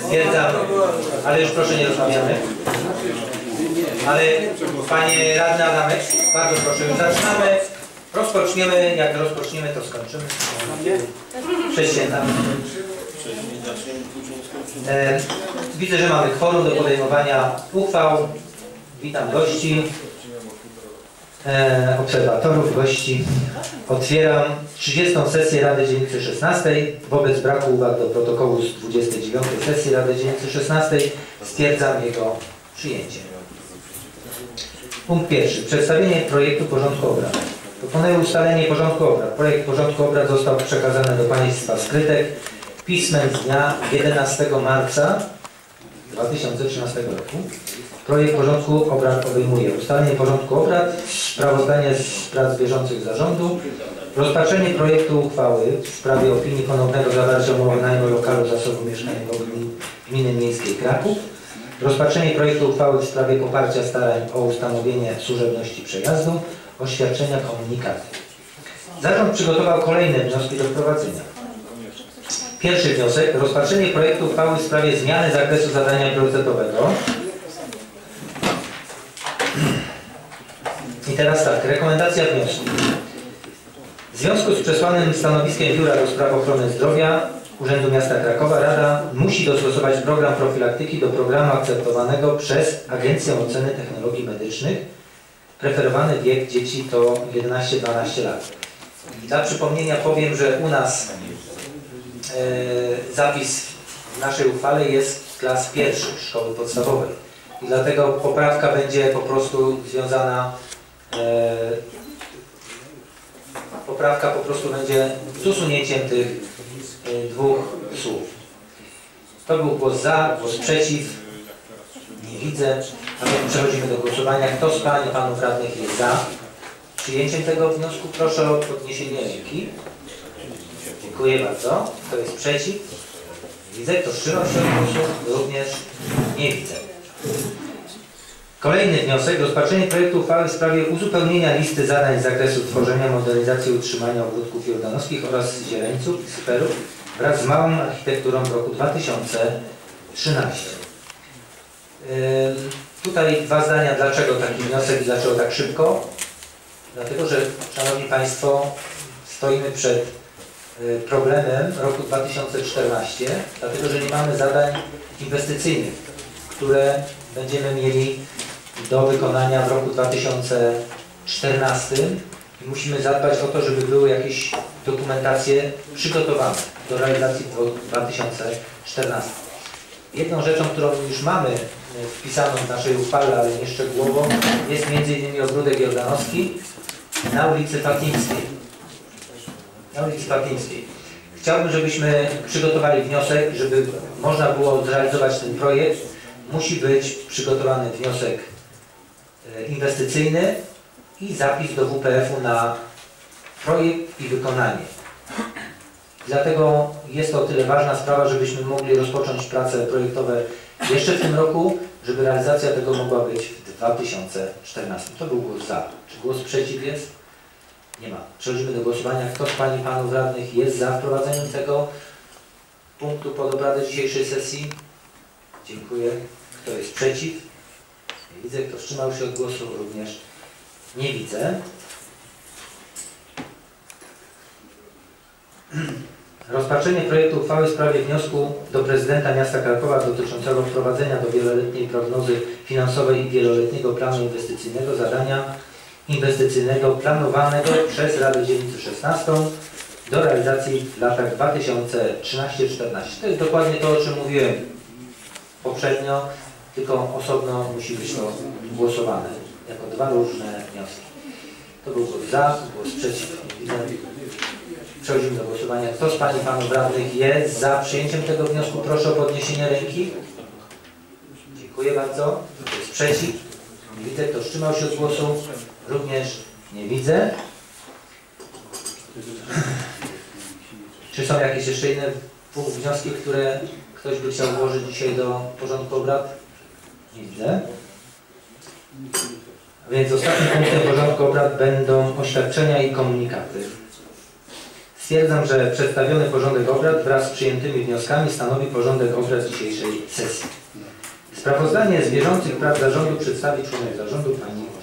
Stwierdzamy. Ale już proszę nie rozmawiamy. Ale Panie Radny Adamek, bardzo proszę, już zaczynamy. Rozpoczniemy, jak rozpoczniemy, to skończymy. Przeświętamy. Widzę, że mamy kworum do podejmowania uchwał. Witam gości, obserwatorów, gości. Otwieram 30. sesję Rady Dzielnicy XVI. Wobec braku uwag do protokołu z 29. sesji Rady Dzielnicy XVI stwierdzam jego przyjęcie. Punkt pierwszy. Przedstawienie projektu porządku obrad. Proponuję ustalenie porządku obrad. Projekt porządku obrad został przekazany do Państwa Skrytek pismem z dnia 11 marca 2013 roku. Projekt porządku obrad obejmuje ustalenie porządku obrad, sprawozdanie z prac bieżących zarządu, rozpatrzenie projektu uchwały w sprawie opinii ponownego zawarcia umowy najmu lokalu zasobu mieszkaniowego Gminy Miejskiej Kraków, rozpatrzenie projektu uchwały w sprawie poparcia starań o ustanowienie służebności przejazdu, oświadczenia komunikaty. Zarząd przygotował kolejne wnioski do wprowadzenia. Pierwszy wniosek. Rozpatrzenie projektu uchwały w sprawie zmiany zakresu zadania priorytetowego. I teraz tak. Rekomendacja wniosku. W związku z przesłanym stanowiskiem Biura ds. Ochrony Zdrowia Urzędu Miasta Krakowa Rada musi dostosować program profilaktyki do programu akceptowanego przez Agencję Oceny Technologii Medycznych. Preferowany wiek dzieci to 11-12 lat. Dla przypomnienia powiem, że u nas zapis w naszej uchwale jest klas pierwszych szkoły podstawowej. I dlatego poprawka będzie po prostu związana, poprawka po prostu będzie z usunięciem tych dwóch słów. To był głos za, głos przeciw. Nie widzę. A więc przechodzimy do głosowania. Kto z Pań i Panów Radnych jest za przyjęciem tego wniosku? Proszę o podniesienie ręki. Dziękuję bardzo. Kto jest przeciw? Nie widzę. Kto wstrzymał się od głosu? Również nie widzę. Kolejny wniosek. Rozpatrzenie projektu uchwały w sprawie uzupełnienia listy zadań z zakresu tworzenia, modernizacji i utrzymania ogródków jordanowskich oraz zieleńców i syperów wraz z małą architekturą w roku 2013. Tutaj dwa zdania. Dlaczego taki wniosek i dlaczego tak szybko? Dlatego, że Szanowni Państwo, stoimy przed problemem roku 2014, dlatego że nie mamy zadań inwestycyjnych, które będziemy mieli do wykonania w roku 2014 i musimy zadbać o to, żeby były jakieś dokumentacje przygotowane do realizacji w roku 2014. Jedną rzeczą, którą już mamy wpisaną w naszej uchwale, ale nie szczegółowo, jest m.in. ogródek jordanowski na ulicy Parklińskiej. Chciałbym, żebyśmy przygotowali wniosek, żeby można było zrealizować ten projekt. Musi być przygotowany wniosek inwestycyjny i zapis do WPF-u na projekt i wykonanie. Dlatego jest to o tyle ważna sprawa, żebyśmy mogli rozpocząć prace projektowe jeszcze w tym roku, żeby realizacja tego mogła być w 2014. To był głos za. Czy głos przeciw jest? Nie ma. Przechodzimy do głosowania. Kto z Pani i Panów Radnych jest za wprowadzeniem tego punktu pod obrady dzisiejszej sesji? Dziękuję. Kto jest przeciw? Nie widzę. Kto wstrzymał się od głosu? Również nie widzę. Rozpatrzenie projektu uchwały w sprawie wniosku do Prezydenta Miasta Krakowa dotyczącego wprowadzenia do wieloletniej prognozy finansowej i wieloletniego planu inwestycyjnego zadania inwestycyjnego planowanego przez Radę Dzielnicy XVI do realizacji w latach 2013-2014. To jest dokładnie to, o czym mówiłem poprzednio, tylko osobno musi być to głosowane jako dwa różne wnioski. To był głos za, głos przeciw. Przechodzimy do głosowania. Kto z Pani i Panów Radnych jest za przyjęciem tego wniosku? Proszę o podniesienie ręki. Dziękuję bardzo. Kto jest przeciw? Nie widzę. Kto wstrzymał się od głosu? Również nie widzę. Czy są jakieś jeszcze inne wnioski, które ktoś by chciał włożyć dzisiaj do porządku obrad? Nie widzę. A więc ostatnim punktem porządku obrad będą oświadczenia i komunikaty. Stwierdzam, że przedstawiony porządek obrad wraz z przyjętymi wnioskami stanowi porządek obrad dzisiejszej sesji. Sprawozdanie z bieżących prac zarządu przedstawi członek zarządu Pani Bożena.